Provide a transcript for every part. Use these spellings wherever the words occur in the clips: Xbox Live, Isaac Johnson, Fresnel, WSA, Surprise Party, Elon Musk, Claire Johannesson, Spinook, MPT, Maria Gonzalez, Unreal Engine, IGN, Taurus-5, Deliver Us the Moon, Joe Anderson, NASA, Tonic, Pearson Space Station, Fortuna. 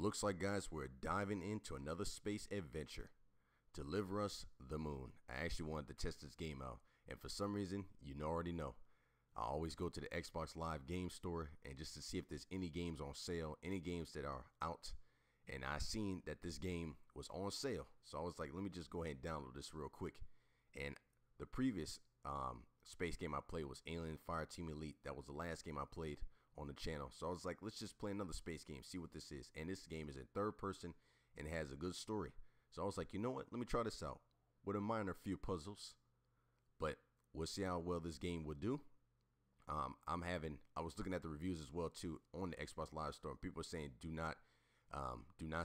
Well, looks like, guys, we're diving into another space adventure. Deliver Us the Moon. I actually wanted to test this game out, and for some reason, you already know, I always go to the Xbox Live game store and just to see if there's any games on sale, any games that are out, and I seen that this game was on sale, so I was like, let me just go ahead and download this real quick. And the previous space game I played was Alien Fireteam Elite. That was the last game I played on the channel, so I was like, let's just play another space game, see what this is. And this game is in third person and it has a good story, so I was like, you know what, let me try this out with a minor few puzzles, but we'll see how well this game will do. I was looking at the reviews as well too on the Xbox Live store, and people are saying do not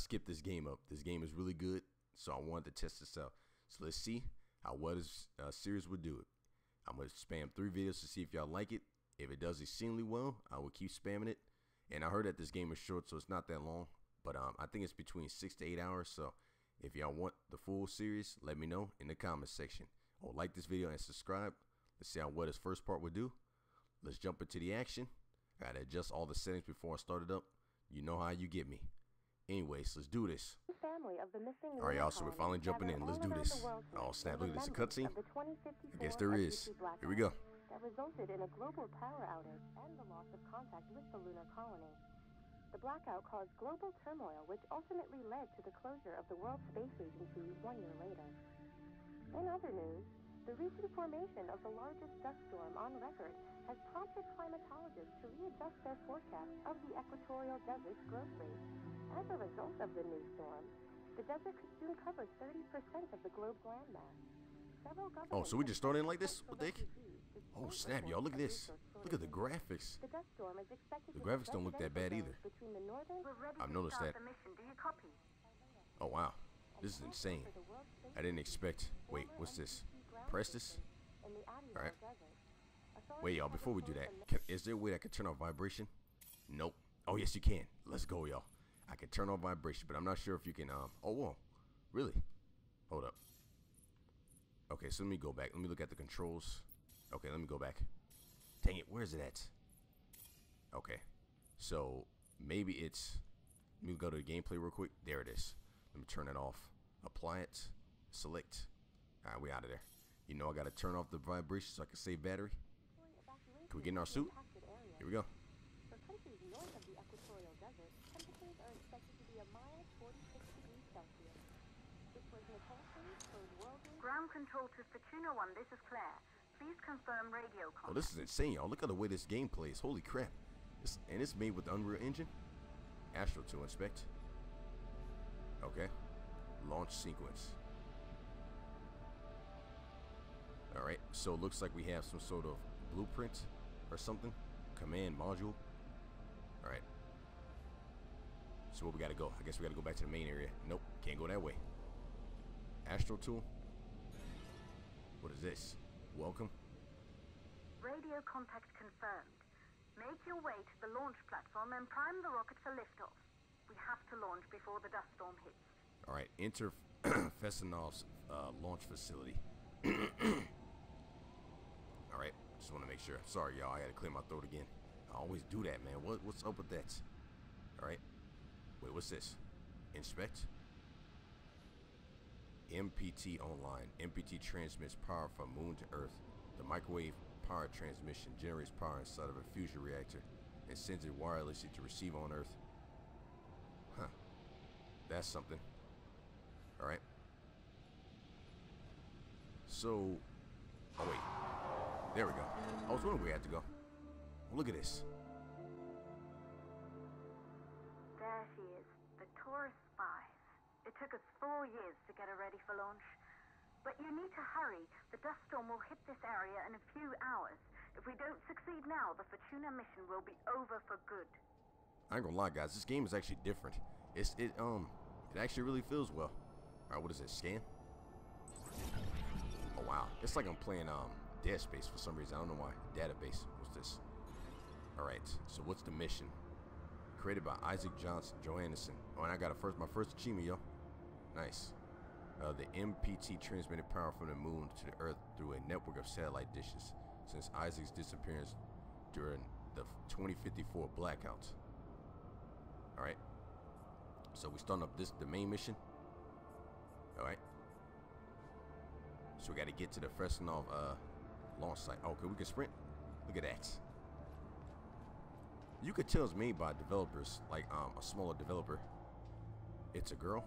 skip this game up, this game is really good. So I wanted to test this out, so let's see how well this series would do. I'm going to spam 3 videos to see if y'all like it. If it does exceedingly well, I will keep spamming it. And I heard that this game is short, so it's not that long, but I think it's between 6 to 8 hours. So if y'all want the full series, let me know in the comments section, or like this video and subscribe. Let's see how well this first part would do. Let's jump into the action. I gotta adjust all the settings before I start it up. You know how you get me. Anyways, let's do this. Alright, y'all, so we're finally jumping in. Let's do this. Oh snap, look at this, a cutscene. I guess there is. Here we go. That resulted in a global power outage and the loss of contact with the lunar colony. The blackout caused global turmoil, which ultimately led to the closure of the World Space Agency 1 year later. In other news, the recent formation of the largest dust storm on record has prompted climatologists to readjust their forecast of the equatorial desert's growth rate. As a result of the new storm, the desert could soon cover 30% of the globe's landmass. Oh, so we just started in like this? What the heck? Oh snap, y'all, look at this. Look at the graphics. The graphics don't look that bad either. I've noticed that. Oh wow, this is insane. I didn't expect. Wait, what's this? Press this? Alright. Wait, y'all, before we do that, is there a way that I could turn off vibration? Nope. Oh yes, you can. Let's go, y'all. I can turn off vibration, but I'm not sure if you can, oh whoa, really? Hold up. Okay, so let me go back. Let me look at the controls. Okay, let me go back. Dang it, where is it at? Okay, so maybe it's... Let me go to the gameplay real quick. There it is. Let me turn it off. Apply it. Select. All right, we out of there. You know I got to turn off the vibration so I can save battery. Can we get in our suit? Here we go. Ground control to Fortuna 1, this is Claire. Please confirm radio contact. Oh, this is insane, y'all. Look at the way this game plays. Holy crap. And it's made with the Unreal Engine. Astro to inspect. Okay. Launch sequence. Alright, so it looks like we have some sort of blueprint or something. Command module. Alright. So where we gotta go? I guess we gotta go back to the main area. Nope, can't go that way. Astro tool. What is this? Welcome. Radio contact confirmed. Make your way to the launch platform and prime the rocket for liftoff. We have to launch before the dust storm hits. All right, enter Fresnel's launch facility. All right, just want to make sure. Sorry, y'all, I had to clear my throat again. I always do that, man. What's up with that? All right. Wait, what's this? Inspect. MPT online. MPT transmits power from moon to earth. The microwave power transmission generates power inside of a fusion reactor and sends it wirelessly to receive on earth. Huh, that's something. All right, so oh wait, there we go. I was wondering where we had to go. Well, look at this. There she is, the Taurus-5. It took us 4 years to get her ready for launch. But you need to hurry. The dust storm will hit this area in a few hours. If we don't succeed now, the Fortuna mission will be over for good. I ain't gonna lie, guys, this game is actually different. It actually really feels well. Alright, what is this? Scan? Oh wow. It's like I'm playing Dead Space for some reason. I don't know why. Database. What's this? Alright, so what's the mission? Created by Isaac Johnson, Joe Anderson. Oh, and I got my first achievement, yo. Nice. The MPT transmitted power from the moon to the earth through a network of satellite dishes since Isaac's disappearance during the 2054 blackout. Alright. So we starting up the main mission. Alright. So we gotta get to the Fresnel launch site. Okay, we can sprint. Look at that. You could tell it's made by developers, like a smaller developer. It's a girl.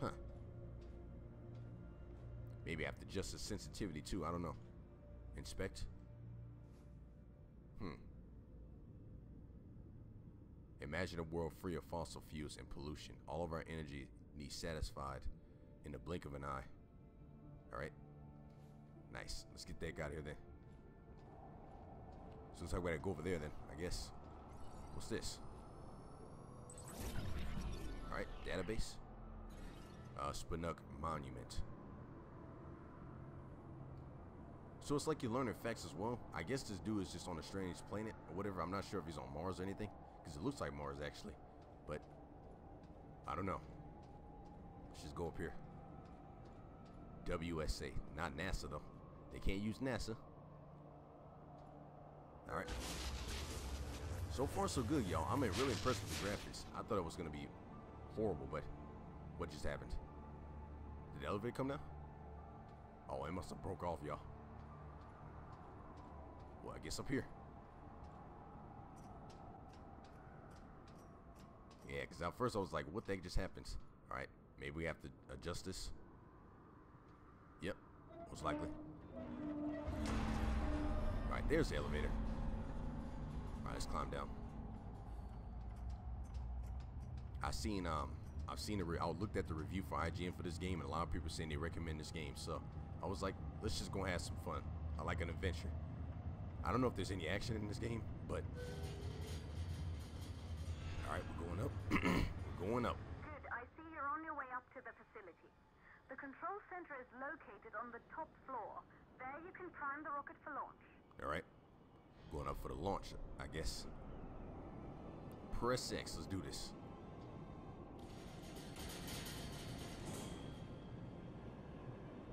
Huh. Maybe I have to adjust the sensitivity too, I don't know. Inspect. Imagine a world free of fossil fuels and pollution. All of our energy needs satisfied in the blink of an eye. Alright. Nice. Let's get that guy out of here then. So looks like we gotta go over there then, I guess. What's this? Alright, database. Spinook Monument. So it's like you're learning facts as well. I guess this dude is just on a strange planet or whatever. I'm not sure if he's on Mars or anything. Because it looks like Mars actually. But I don't know. Let's just go up here. WSA. Not NASA though. They can't use NASA. Alright. So far so good, y'all. I'm really impressed with the graphics. I thought it was going to be horrible, but what just happened? Did the elevator come down? Oh, it must have broke off, y'all. Well, I guess up here. Yeah, because at first I was like, what the heck just happened? Alright, maybe we have to adjust this. Yep, most likely. Alright, there's the elevator. Alright, let's climb down. I looked at the review for IGN for this game, and a lot of people saying they recommend this game, so I was like, let's just go have some fun. I like an adventure. I don't know if there's any action in this game, but alright, we're going up. We're going up. Good, I see you're on your way up to the facility. The control center is located on the top floor. There you can prime the rocket for launch. Alright. Going up for the launch, I guess. Press X, let's do this.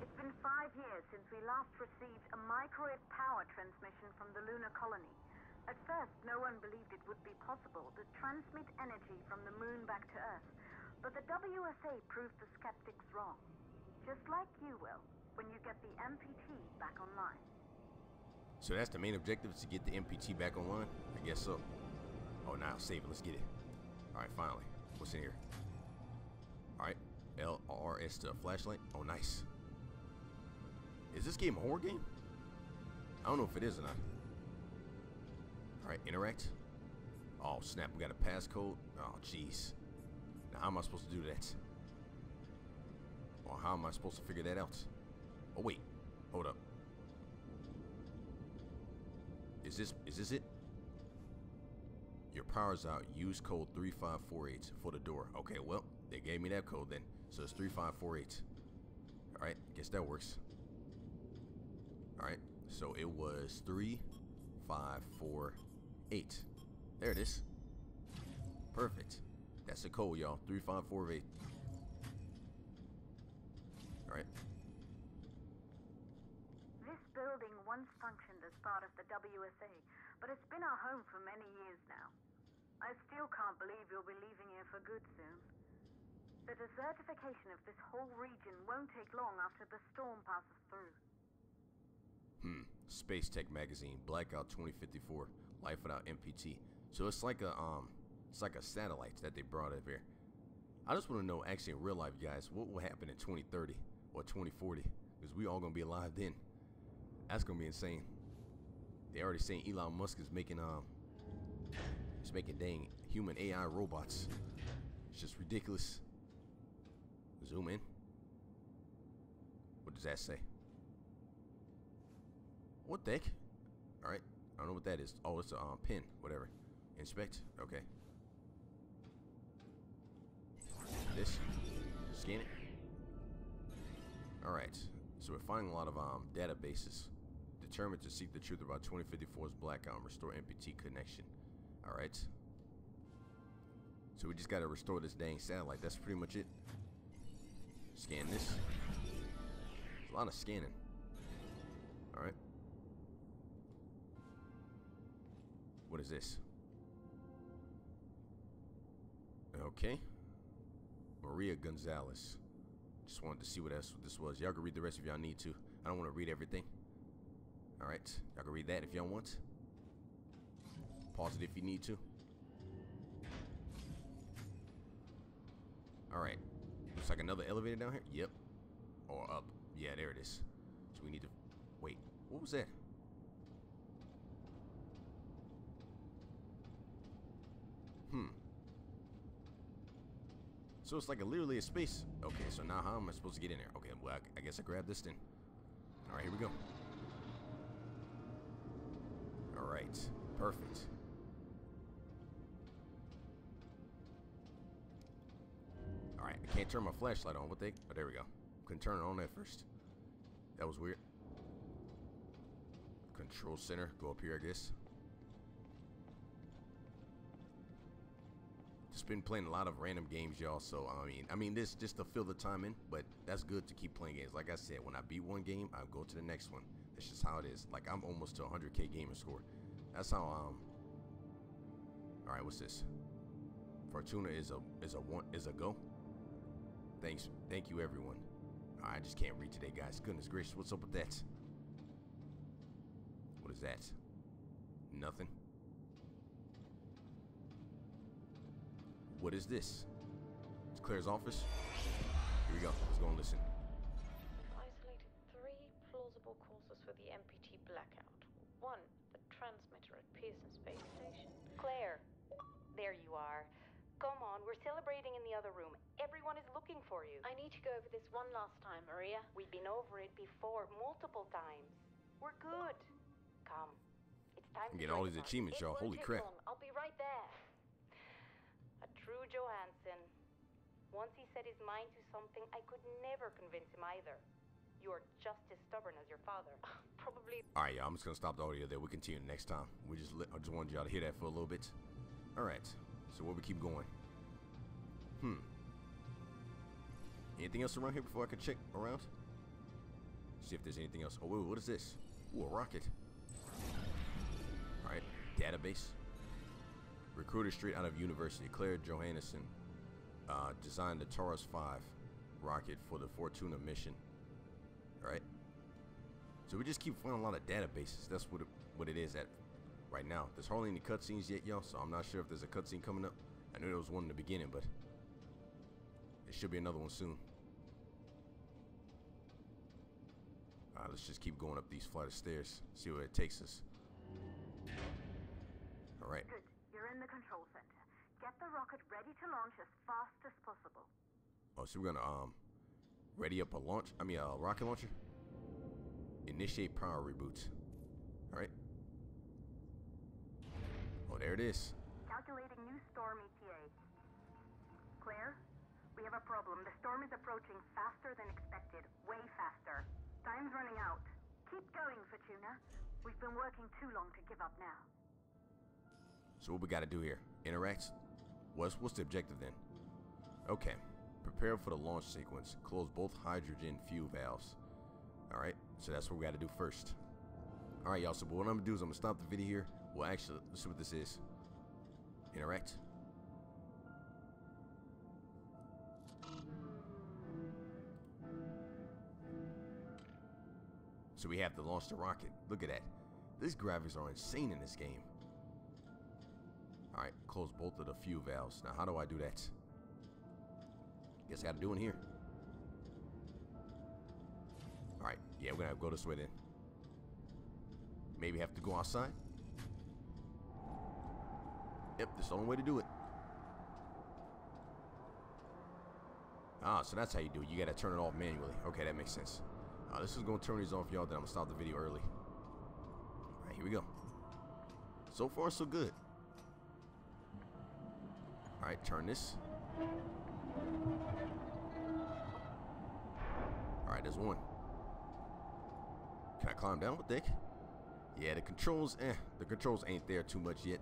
It's been 5 years since we last received a microwave power transmission from the lunar colony. At first, no one believed it would be possible to transmit energy from the moon back to Earth, but the WSA proved the skeptics wrong. Just like you will, when you get the MPT back online. So that's the main objective, is to get the MPT back online? I guess so. Oh, now save it. Let's get it. Alright, finally. What's in here? Alright, LRS to a flashlight. Oh, nice. Is this game a horror game? I don't know if it is or not. Alright, interact. Oh snap, we got a passcode. Oh jeez. Now how am I supposed to do that? Or how am I supposed to figure that out? Oh wait, hold up. Is this it? Your power's out. Use code 3548 for the door. Okay, well, they gave me that code then. So it's 3548. Alright, guess that works. Alright, so it was 3, 5, 4, 8. There it is. Perfect. That's the code, y'all. 3, 5, 4, 8. Alright. This building once functioned as part of the WSA, but it's been our home for many years now. I still can't believe you'll be leaving here for good soon. The desertification of this whole region won't take long after the storm passes through. Space Tech Magazine, Blackout 2054, Life Without MPT. So it's like a satellite that they brought up here. I just want to know, actually in real life, guys, what will happen in 2030 or 2040? Because we all gonna be alive then. That's gonna be insane. They already saying Elon Musk is making dang human AI robots. It's just ridiculous. Zoom in. What does that say? What the heck? Alright, I don't know what that is. Oh, it's a pin, whatever. Inspect, okay. This, scan it. Alright, so we're finding a lot of databases. Determined to seek the truth about 2054's blackout and restore MPT connection. Alright. So we just gotta restore this dang satellite, that's pretty much it. Scan this. There's a lot of scanning. Alright. What is this? Okay. Maria Gonzalez. Just wanted to see what this was. Y'all can read the rest if y'all need to. I don't want to read everything. Alright. Y'all can read that if y'all want. Pause it if you need to. Alright. Looks like another elevator down here. Yep. Or up. Yeah, there it is. So we need to... Wait. What was that? So it's like literally a space. Okay, so now how am I supposed to get in there? Okay, well, I guess I grab this then. All right, here we go. All right, perfect. All right, I can't turn my flashlight on. What the heck? Oh, there we go. Couldn't turn it on at first. That was weird. Control center. Go up here, I guess. Been playing a lot of random games, y'all, so I mean this just to fill the time in, but that's good to keep playing games. Like I said, when I beat one game, I go to the next one. That's just how it is. Like, I'm almost to 100K gamer score. That's how All right, what's this? Fortuna is a go. Thank you everyone. I just can't read today, guys. Goodness gracious, what's up with that? What is that? Nothing. What is this? It's Claire's office. Here we go. Let's go and listen. I've isolated three plausible causes for the MPT blackout. One, the transmitter at Pearson Space Station. Claire, there you are. Come on, we're celebrating in the other room. Everyone is looking for you. I need to go over this one last time, Maria. We've been over it before, multiple times. We're good. Come. It's time to get all these achievements, y'all. Holy crap. I'll be right there. A true Joe Anderson. Once he set his mind to something, I could never convince him either. You're just as stubborn as your father. Probably. Alright, y'all, I'm just gonna stop the audio there. We'll continue next time. I just wanted y'all to hear that for a little bit. Alright, so where we keep going? Anything else around here before I can check around? See if there's anything else. Oh, wait, what is this? Ooh, a rocket. Alright, database. Recruited straight out of university, Claire Johannesson designed the Taurus-5 rocket for the Fortuna mission. All right. So we just keep finding a lot of databases. That's what it is at right now. There's hardly any cutscenes yet, y'all. So I'm not sure if there's a cutscene coming up. I knew there was one in the beginning, but there should be another one soon. All right. Let's just keep going up these flight of stairs. See where it takes us. All right. You're in the control center. Get the rocket ready to launch as fast as possible. Oh, so we're gonna ready up a launch. I mean, a rocket launcher. Initiate power reboot. All right. Oh, there it is. Calculating new storm ETA. Claire, we have a problem. The storm is approaching faster than expected. Way faster. Time's running out. Keep going, Fortuna. We've been working too long to give up now. So what we gotta do here? Interact? What's the objective then? Okay. Prepare for the launch sequence. Close both hydrogen fuel valves. Alright, so that's what we gotta do first. Alright, y'all, so what I'm gonna do is I'm gonna stop the video here. Well, actually, let's see what this is. Interact. So we have to launch the rocket. Look at that. These graphics are insane in this game. Alright, close both of the fuel valves. Now, how do I do that? Guess I gotta do it here. Alright, yeah, we're gonna have to go this way then. Maybe have to go outside? Yep, that's the only way to do it. Ah, so that's how you do it. You gotta turn it off manually. Okay, that makes sense. This is gonna turn these off, y'all, then I'm gonna stop the video early. Alright, here we go. So far, so good. All right, turn this. All right, there's one. Can I climb down with Dick? Yeah, the controls, the controls ain't there too much yet.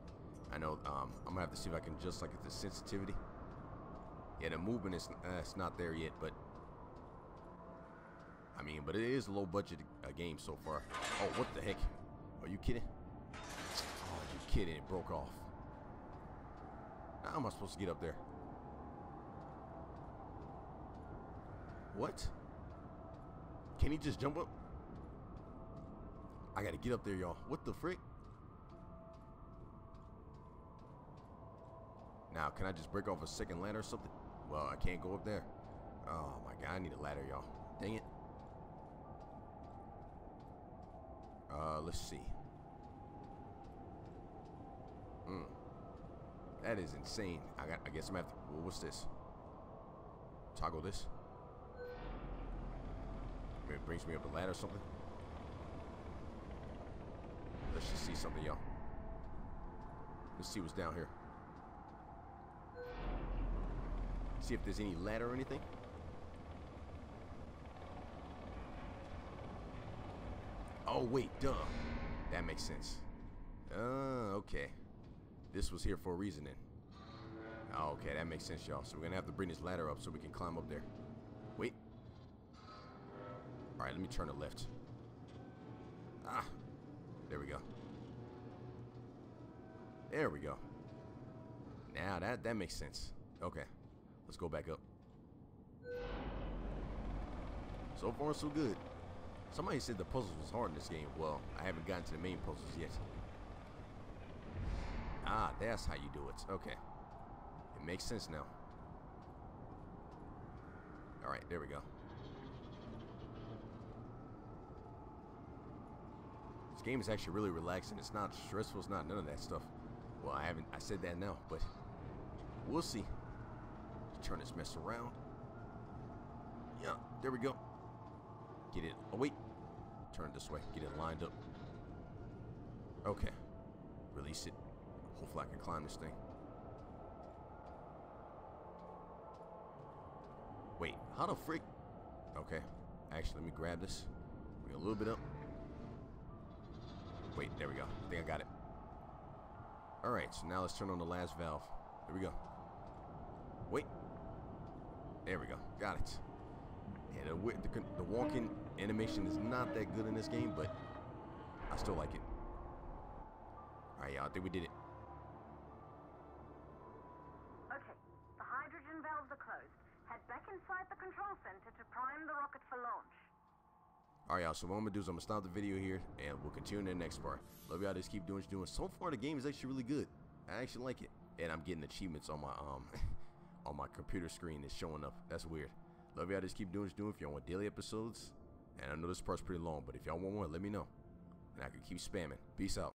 I know. I'm gonna have to see if I can adjust like the sensitivity. Yeah, the movement is it's not there yet, but I mean, but it is a low budget game so far. Oh, what the heck? Are you kidding? Oh, you kidding? It broke off. How am I supposed to get up there? What? Can he just jump up? I gotta get up there, y'all. What the frick? Now, can I just break off a second ladder or something? Well, I can't go up there. Oh my god, I need a ladder, y'all. Dang it. Let's see. That is insane. I guess I'm after. Well, what's this? Toggle this. Maybe it brings me up the ladder or something. Let's just see something, y'all. Let's see what's down here. See if there's any ladder or anything. Oh wait, duh. That makes sense. Okay. This was here for a reason then. Okay, that makes sense, y'all. So we're gonna have to bring this ladder up so we can climb up there. Wait. Alright, let me turn to left. Ah. There we go. There we go. Now that makes sense. Okay. Let's go back up. So far, so good. Somebody said the puzzles was hard in this game. Well, I haven't gotten to the main puzzles yet. Ah, that's how you do it. Okay. It makes sense now. Alright, there we go. This game is actually really relaxing. It's not stressful. It's not none of that stuff. Well, I said that now, but we'll see. Turn this mess around. Yeah, there we go. Get it. Oh, wait. Turn it this way. Get it lined up. Okay. Release it. Hopefully I can climb this thing. Wait. How the frick? Okay. Actually, let me grab this. Bring it a little bit up. Wait. There we go. I think I got it. Alright. So now let's turn on the last valve. There we go. Wait. There we go. Got it. Yeah, the walking animation is not that good in this game, but I still like it. Alright, y'all. I think we did it. Okay. The hydrogen valves are closed. Head back inside the control center to prime the rocket for launch. Alright, y'all. So what I'm going to do is I'm going to stop the video here, and we'll continue in the next part. Love y'all. Just keep doing what you're doing. So far, the game is actually really good. I actually like it. And I'm getting achievements on my, on my computer screen is showing up. That's weird. Love y'all. Just keep doing what you're doing. If y'all want daily episodes, and I know this part's pretty long, but if y'all want one, let me know, and I can keep spamming. Peace out.